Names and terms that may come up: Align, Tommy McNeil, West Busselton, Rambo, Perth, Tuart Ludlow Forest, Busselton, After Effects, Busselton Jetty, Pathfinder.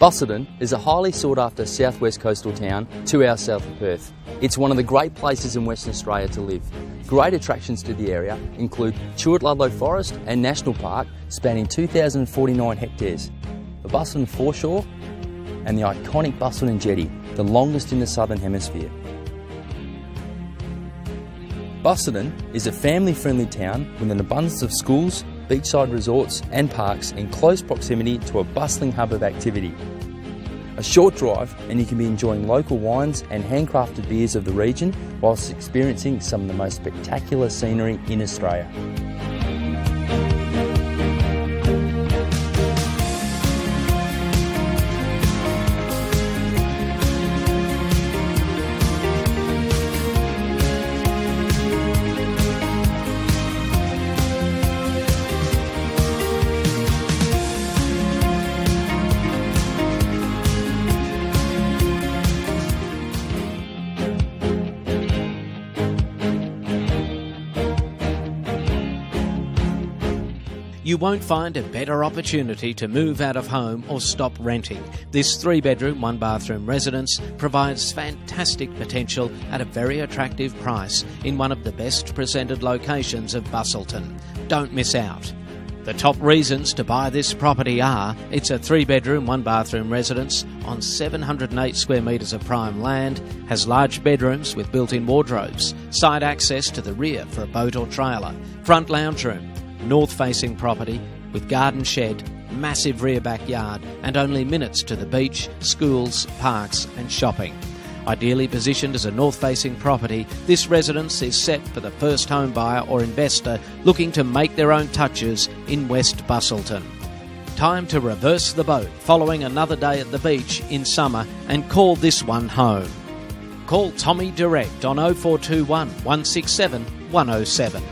Busselton is a highly sought-after southwest coastal town 2 hours south of Perth. It's one of the great places in Western Australia to live. Great attractions to the area include Tuart Ludlow Forest and National Park spanning 2,049 hectares, the Busselton foreshore and the iconic Busselton Jetty, the longest in the Southern Hemisphere. Busselton is a family-friendly town with an abundance of schools, beachside resorts and parks in close proximity to a bustling hub of activity. A short drive and you can be enjoying local wines and handcrafted beers of the region whilst experiencing some of the most spectacular scenery in Australia. You won't find a better opportunity to move out of home or stop renting. This 3-bedroom, 1-bathroom residence provides fantastic potential at a very attractive price in one of the best presented locations of Busselton. Don't miss out. The top reasons to buy this property are it's a 3-bedroom, 1-bathroom residence on 708 square metres of prime land, has large bedrooms with built-in wardrobes, side access to the rear for a boat or trailer, front lounge room, north-facing property with garden shed, massive rear backyard and only minutes to the beach, schools, parks and shopping. Ideally positioned as a north-facing property, this residence is set for the first home buyer or investor looking to make their own touches in West Busselton. Time to reverse the boat following another day at the beach in summer and call this one home. Call Tommy direct on 0421 167 107.